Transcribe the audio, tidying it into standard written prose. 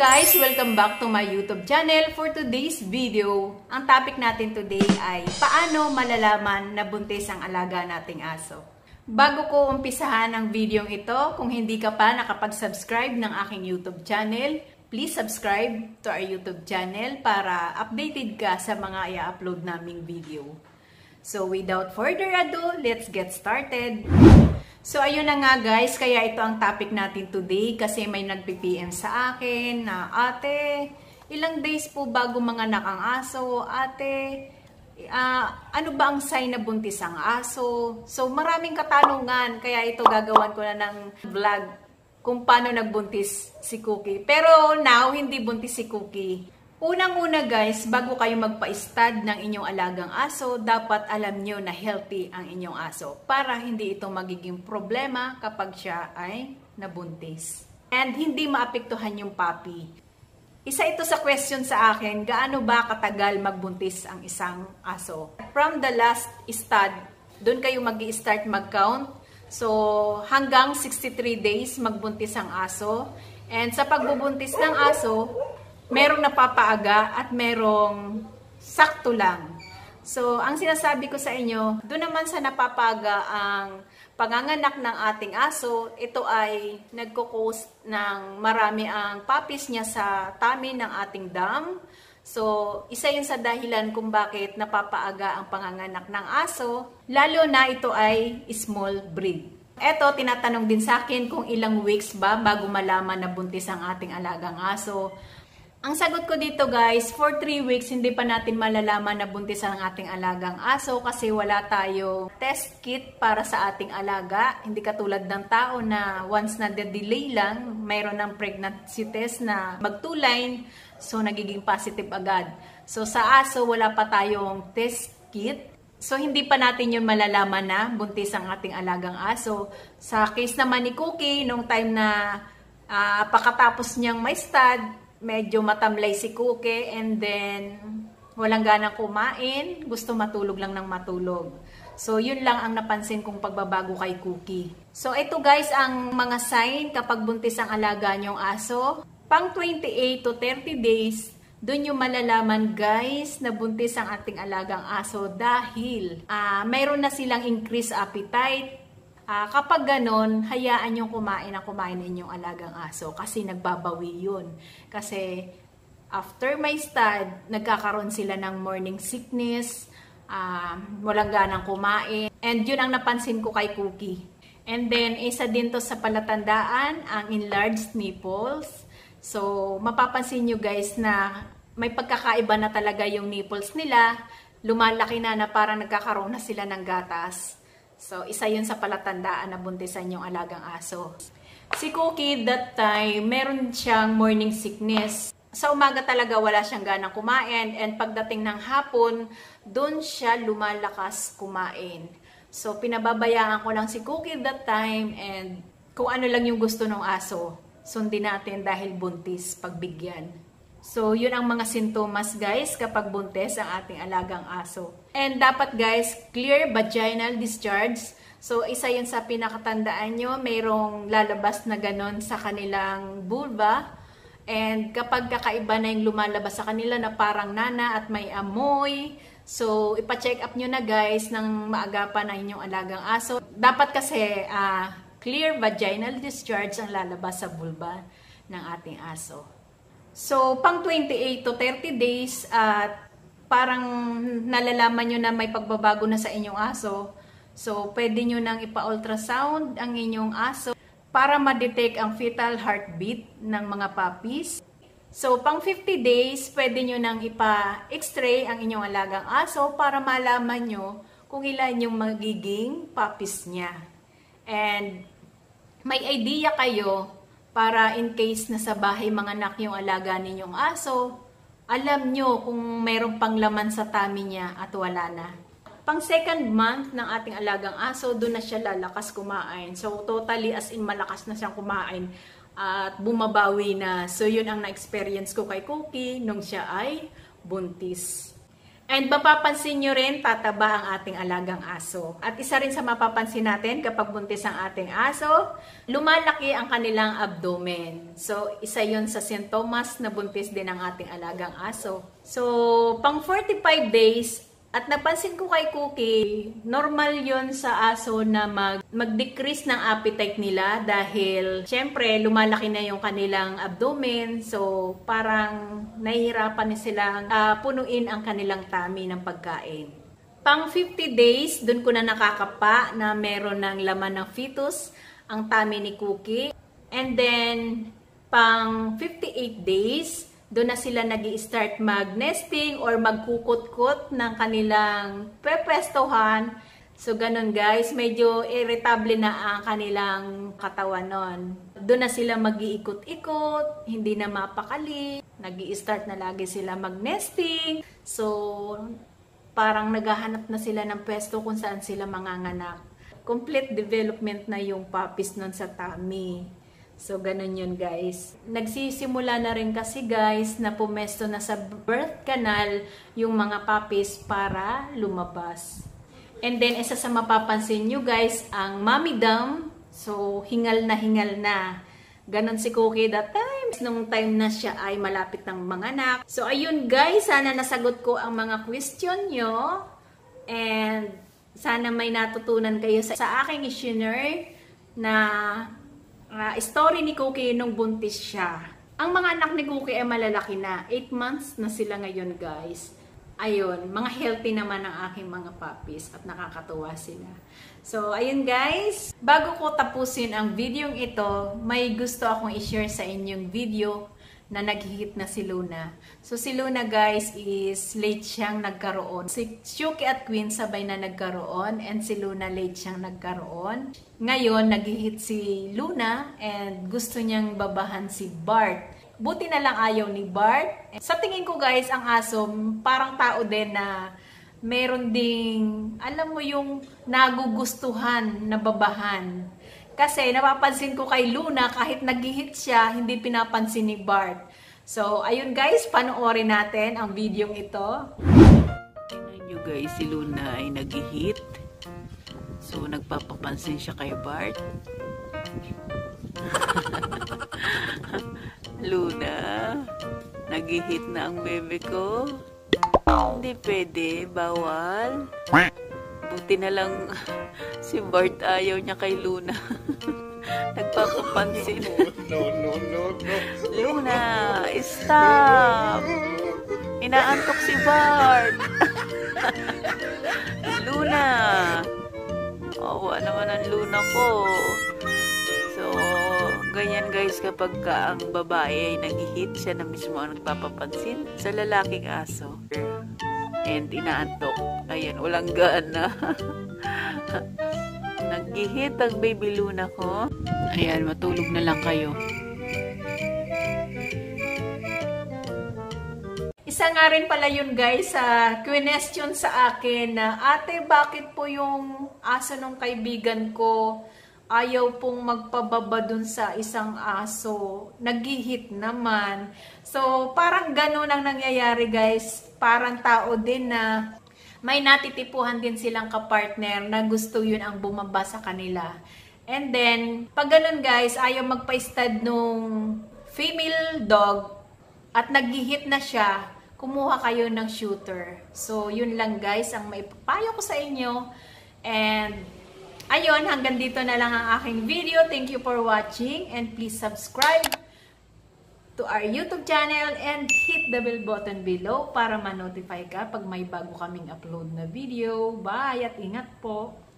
guys! Welcome back to my YouTube channel. For today's video, ang topic natin today ay paano malalaman na buntis ang alaga nating aso. Bago ko umpisahan ang video ito, kung hindi ka pa nakapag-subscribe ng aking YouTube channel, please subscribe to our YouTube channel para updated ka sa mga i-upload naming video. So without further ado, let's get started! So ayun na nga guys, kaya ito ang topic natin today kasi may nag-PM sa akin na ate, ilang days po bago manganak ang aso, ate, ano ba ang sign na buntis ang aso? So maraming katanungan, kaya ito gagawan ko na ng vlog kung paano nagbuntis si Cookie. Pero now, hindi buntis si Cookie. Unang-una guys, bago kayo magpa-stud ng inyong alagang aso, dapat alam nyo na healthy ang inyong aso para hindi ito magiging problema kapag siya ay nabuntis. And hindi maapektuhan yung puppy. Isa ito sa question sa akin, gaano ba katagal magbuntis ang isang aso? From the last stud, doon kayo mag-i-start mag-count. So hanggang 63 days magbuntis ang aso. And sa pagbubuntis ng aso, merong napapaaga at merong sakto lang. So, ang sinasabi ko sa inyo, doon naman sa napapaaga ang panganganak ng ating aso, ito ay nagko-cause ng marami ang puppies niya sa tummy ng ating dam. So, isa yun sa dahilan kung bakit napapaaga ang panganganak ng aso, lalo na ito ay small breed. Eto, tinatanong din sa akin kung ilang weeks ba bago malaman na buntis ang ating alagang aso. Ang sagot ko dito guys, for 3 weeks hindi pa natin malalaman na buntis ang ating alagang aso kasi wala tayong test kit para sa ating alaga. Hindi katulad ng tao na once na de-delay lang, mayroon ng pregnancy test na mag-2-line, so nagiging positive agad. So sa aso wala pa tayong test kit. So, hindi pa natin yun malalaman na buntis ang ating alagang aso. Sa case naman ni Cookie, nung time na pakatapos niyang may stud, medyo matamlay si Cookie and then walang ganang kumain, gusto matulog lang ng matulog. So, yun lang ang napansin kong pagbabago kay Cookie. So, ito guys ang mga sign kapag buntis ang alaga niyong aso. Pang 28 to 30 days, doon yung malalaman guys na buntis ang ating alagang aso dahil mayroon na silang increased appetite. Kapag ganon, hayaan yung kumain inyong alagang aso kasi nagbabawi yun. Kasi after may stud, nagkakaroon sila ng morning sickness, walang ganang kumain. And yun ang napansin ko kay Cookie. And then isa din to sa palatandaan, ang enlarged nipples. So, mapapansin nyo guys na may pagkakaiba na talaga yung nipples nila. Lumalaki na parang nagkakaroon na sila ng gatas. So, isa yun sa palatandaan na buntisan yung alagang aso. Si Cookie that time, meron siyang morning sickness. Sa umaga talaga wala siyang ganang kumain. And pagdating ng hapon, doon siya lumalakas kumain. So, pinababayaan ko lang si Cookie that time and kung ano lang yung gusto ng aso. Sundin natin dahil buntis pagbigyan. So, yun ang mga sintomas guys kapag buntis ang ating alagang aso. And dapat guys, clear vaginal discharge. So, isa yun sa pinakatandaan nyo, mayroong lalabas na ganon sa kanilang vulva. And kapag kakaiba na yung lumalabas sa kanila na parang nana at may amoy, so, ipa-check up nyo na guys ng maagapan na inyong alagang aso. Dapat kasi, clear vaginal discharge ang lalabas sa bulba ng ating aso. So, pang 28 to 30 days at parang nalalaman nyo na may pagbabago na sa inyong aso. So, pwede nyo nang ipa-ultrasound ang inyong aso para ma-detect ang fetal heartbeat ng mga puppies. So, pang 50 days, pwede nyo nang ipa-x-ray ang inyong alagang aso para malaman nyo kung ilan yung magiging puppies niya. And may idea kayo para in case na sa bahay manganak yung alaga ninyong aso, alam nyo kung mayroong panglaman sa tummy niya at wala na. Pang second month ng ating alagang aso, doon na siya lalakas kumain. So totally as in malakas na siyang kumain at bumabawi na. So yun ang na-experience ko kay Cookie nung siya ay buntis. And mapapansin nyo rin, tataba ang ating alagang aso. At isa rin sa mapapansin natin, kapag buntis ang ating aso, lumalaki ang kanilang abdomen. So, isa yun sa sintomas na buntis din ang ating alagang aso. So, pang 45 days, at napansin ko kay Cookie, normal yon sa aso na mag-decrease ng appetite nila dahil syempre lumalaki na yung kanilang abdomen, so parang nahihirapan na silang punuin ang kanilang tummy ng pagkain. Pang 50 days, dun ko na nakakapa na meron ng laman ng fetus ang tummy ni Cookie. And then, pang 58 days, doon na sila nag-i-start mag-nesting or magkukot-kot ng kanilang pepestohan. So, ganun guys. Medyo irritable na ang kanilang katawan nun. Doon na sila mag-iikot-ikot, hindi na mapakali. Nag-i-start na lagi sila mag-nesting. So, parang naghahanap na sila ng pwesto kung saan sila manganganak. Complete development na yung puppies nun sa tummy. So, ganun yun guys. Nagsisimula na rin kasi guys na pumesto na sa birth canal yung mga puppies para lumabas. And then, isa sa mapapansin nyo guys, ang mommy dam. So, hingal na hingal na. Ganon si Cookie that time. Nung time na siya ay malapit ng manganak. So, ayun guys. Sana nasagot ko ang mga question nyo. And, sana may natutunan kayo sa aking questionnaire na story ni Cookie nung buntis siya. Ang mga anak ni Cookie ay malalaki na. 8 months na sila ngayon guys. Ayun, mga healthy naman ang aking mga puppies at nakakatuwa sila. So, ayun guys. Bago ko tapusin ang video ito, may gusto akong i-share sa inyong video na naghihit na si Luna. So, si Luna guys is late siyang nagkaroon. Si Chucky at Quinn sabay na nagkaroon and si Luna late siyang nagkaroon. Ngayon, naghihit si Luna and gusto niyang babahan si Bart. Buti na lang ayaw ni Bart. Sa tingin ko guys, ang aso parang tao din na meron ding, alam mo yung nagugustuhan na babahan. Kasi napapansin ko kay Luna, kahit nag-hit siya, hindi pinapansin ni Bart. So, ayun guys, panoorin natin ang video ito. Tingnan nyo guys, si Luna ay nag-hit. So, nagpapapansin siya kay Bart. Luna, nag-hit na ang bebe ko. Hindi pwede, bawal. Buti na lang si Bart ayaw niya kay Luna. Nagpapapansin. No. Luna, stop! Inaantok si Bart. Luna! Oo, ano man ang Luna ko. So, ganyan guys kapag ang babae ay nag-hit, siya na mismo ang nagpapapansin sa lalaking aso. And inaantok. Ayan, walang gana. Nag-ihit ang baby Luna ko. Ayan, matulog na lang kayo. Isa nga rin pala yun guys, question sa akin na, ate, bakit po yung aso ng kaibigan ko ayaw pong magpababa dun sa isang aso? Nag-ihit naman. So, parang ganun ang nangyayari guys. Parang tao din na may natitipuhan din silang kapartner na gusto yun ang bumaba sa kanila. And then, pag ganun guys, ayaw magpa-stud nung female dog at nag-hit na siya, kumuha kayo ng shooter. So, yun lang guys ang maipapayo ko sa inyo. And, ayun, hanggang dito na lang ang aking video. Thank you for watching and please subscribe to our YouTube channel and hit the bell button below para ma-notify ka pag may bago kaming upload na video. Bye at ingat po!